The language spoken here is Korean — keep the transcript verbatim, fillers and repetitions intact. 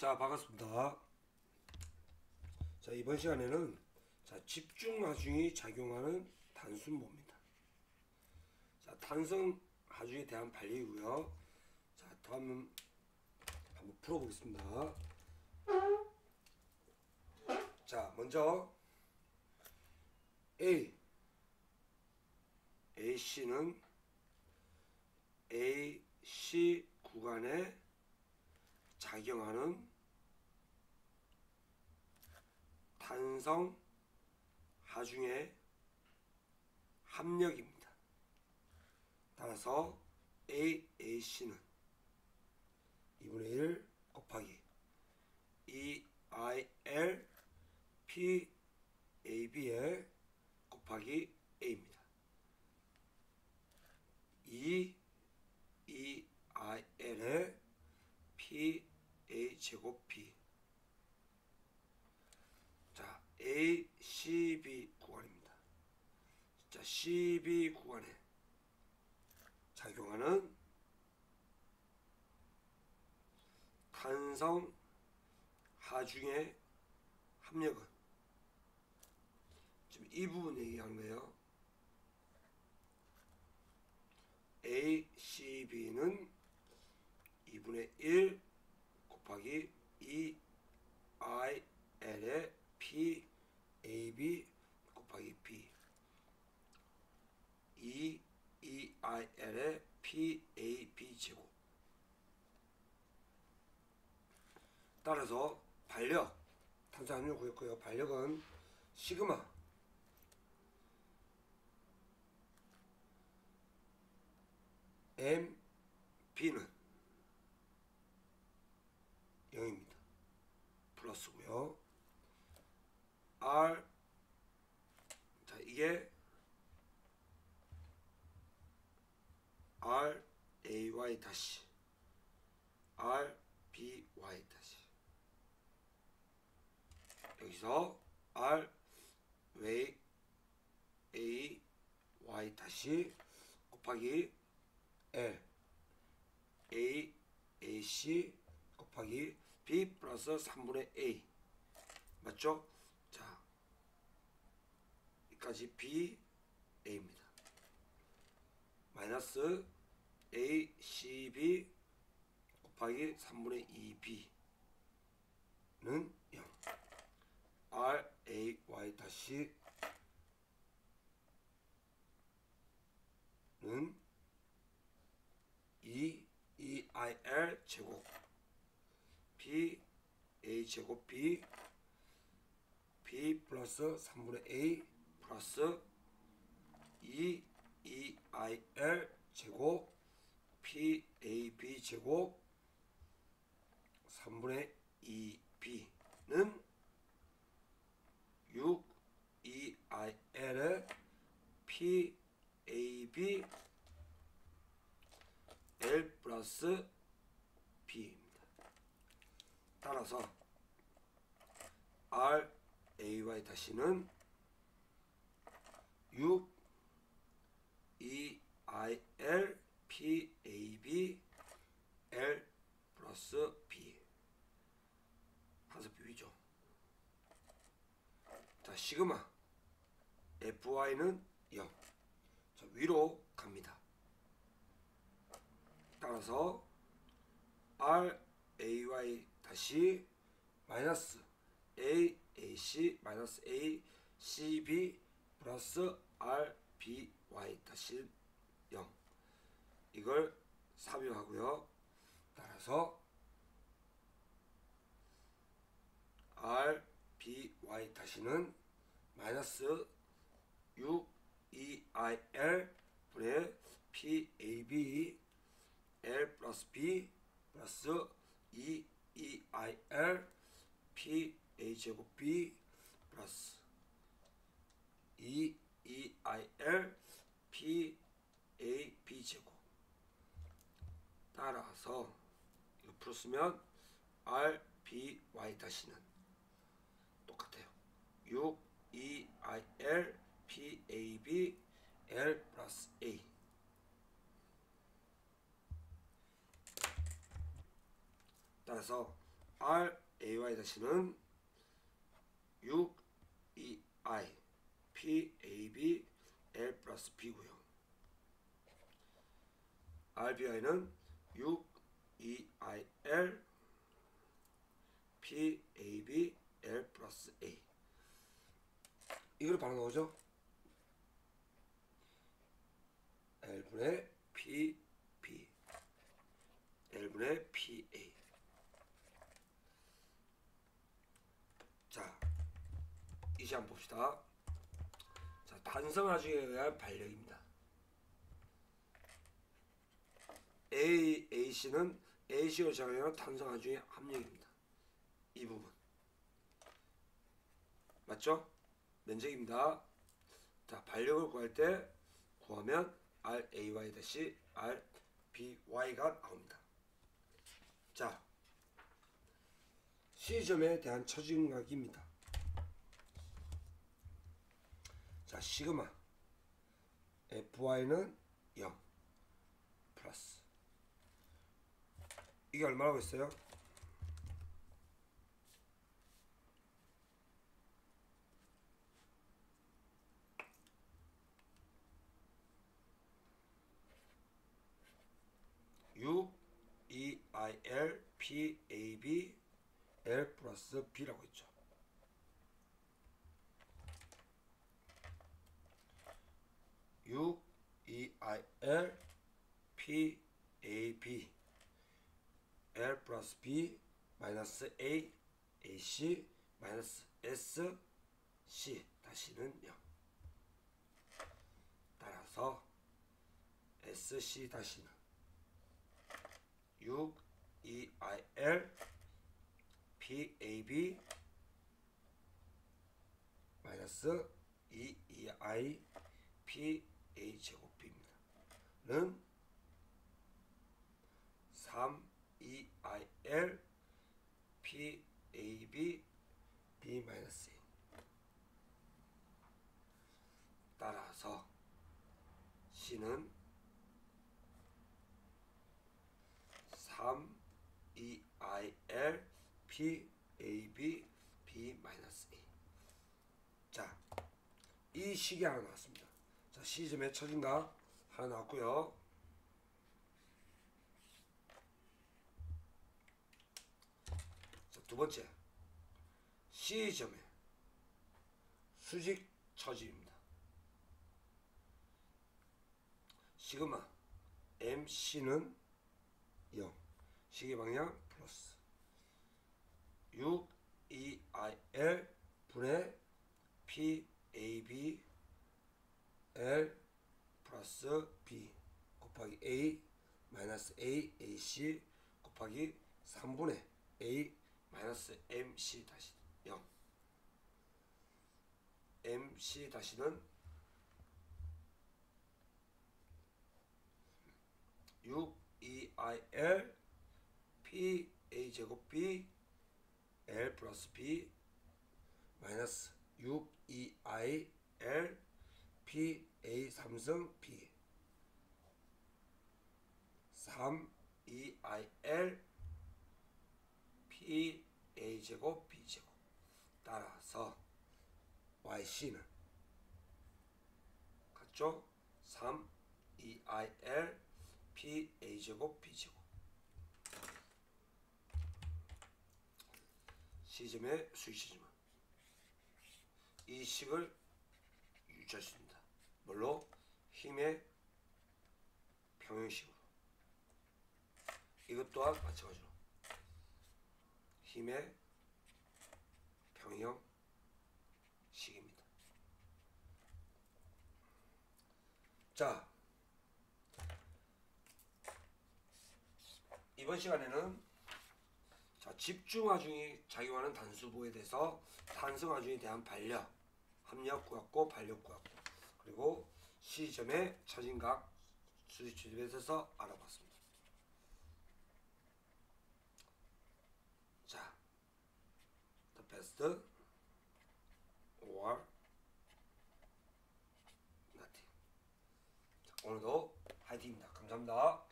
자, 반갑습니다. 자, 이번 시간에는 자, 집중하중이 작용하는 단순모입니다. 자, 탄성하중에 대한 반리이고요. 자, 다음 한번 풀어보겠습니다. 자, 먼저 A, A씨는 에이씨 구간에 작용하는 탄성 하중의 합력입니다. 따라서 에이에이씨는 이분의 일 곱하기 이아이엘 피에이비엘 곱하기 A입니다. 이이아이엘의 피에이제곱 B. 자, 에이씨비 구간입니다. 자, 씨비 구간에 작용하는 탄성 하중의 합력은 지금 이 부분 얘기한 거예요. 에이씨비는 이분의 일 곱하기 이아이엘의 피에이비 곱하기 B, 이이아이엘의 피에이비 제곱. 따라서 반력, 탄소 함량 구했고요. 반력은 시그마 엠비는 영입니다. 플러스고요. R, 자, 이게 R A Y 다시 R B Y 다시 여기서 R A A Y 다시 곱하기 L A A C 곱하기 B 플러스 삼분의 A 맞죠? 자, 여기까지 B, A입니다. 마이너스 A, C, B 곱하기 삼분의 이, B는 영. R, A, Y 다시 는 E, E, I, L 제곱 B, A 제곱 B, B 플러스 삼분의 A 플러스 E, E, I, L 제곱 P, A, B 제곱 삼분의 이, B는 육, E, I, L의 P, A, B, L 플러스 B. 따라서 R A Y 다시는 육 E I L P A B L 플러스 B 탄소비비죠. 자, 시그마 F Y는 영. 자, 위로 갑니다. 따라서 R A Y 다시 마이너스 A, A, C, 마이너스 A, C, B, 플러스 R, B, Y, 다시 영. 이걸 삽입하고요. 따라서 R, B, Y, 다시는 마이너스 육, E, I, L, 분의 P, A, B, L, 플러스 B, 플러스 E, E, I, L, P, A 제곱 B 플러스 E, E, I, L, P, A, B 제곱. 따라서 이거 풀었으면 R, B, Y 다시는 똑같아요. 육, E, I, L, P, A, B, L 플러스 A. 따라서 알 에이 와이-는 육 이 아이 피 에이 비 L 플러스 B고요. 알 비 아이는 육 이 아이 엘 피 에이 비 L 플러스 A. 이걸 바로 나오죠? L분의 피 비 L분의 피 에이. 자, 이제 한번 봅시다. 자, 반성하중에 의한 반력입니다. A, 에이씨는 에이씨로 작용하는 탄성하중의 합력입니다. 이 부분 맞죠? 면적입니다. 자, 반력을 구할 때 구하면 알 에이 와이-알 비 와이가 나옵니다. 자, C점에 대한 처지각입니다. 자, 시그마 에프 와이는 영 플러스 이게 얼마라고 했어요? 육 이 아이 엘 피 에이 비 L 플러스 B라고 했죠. 육 이 아이 엘 피 에이 비 L 플러스 B 마이너스 A 에이씨 마이너스 S C 다시는 영. 따라서 에스씨 다시는 육 이 아이 엘 피 에이 비 마이너스 이 이 아이 피 에이 제곱 비입니다. 는 삼 이 아이 엘 피 에이 비 B 마이너스 A. 따라서 C는 삼 이 아이 엘 피 에이 비 비 마이너스 에이. 자, 이 식이 하나 나왔습니다. 자, C점의 처진각 하나 나왔고요. 자, 두 번째 C점의 수직 처지입니다. 시그마 엠씨는 영 시계 방향 플러스 육 이 아이 엘 분의 피 에이 비 L 플러스 B 곱하기 A 마이너스 A 에이씨 곱하기 삼분의 A 마이너스 엠씨 다시 영. 엠씨 다시는 육 이 아이 엘 피 에이 제곱 비 L 플러스 B 마이너스 육 이 아이 엘 피 에이 삼승 비 삼 이 아이 엘 피 에이 제곱 비 제곱. 따라서 와이씨는 같죠? 삼 이 아이 엘 피 에이 제곱 비 제곱. C점의 수익시지만 이 식을 유지하십니다. 물론 힘의 평형식으로. 이것 또한 마찬가지로 힘의 평형식입니다. 자, 이번 시간에는 자, 집중하중이 작용하는 단수부에 대해서 탄성하중에 대한 반력, 합력 구했고 반력 구했고 그리고 C점의 처진각 수직처짐에 대해서 알아봤습니다. 자, the best or nothing. 자, 오늘도 화이팅입니다. 감사합니다.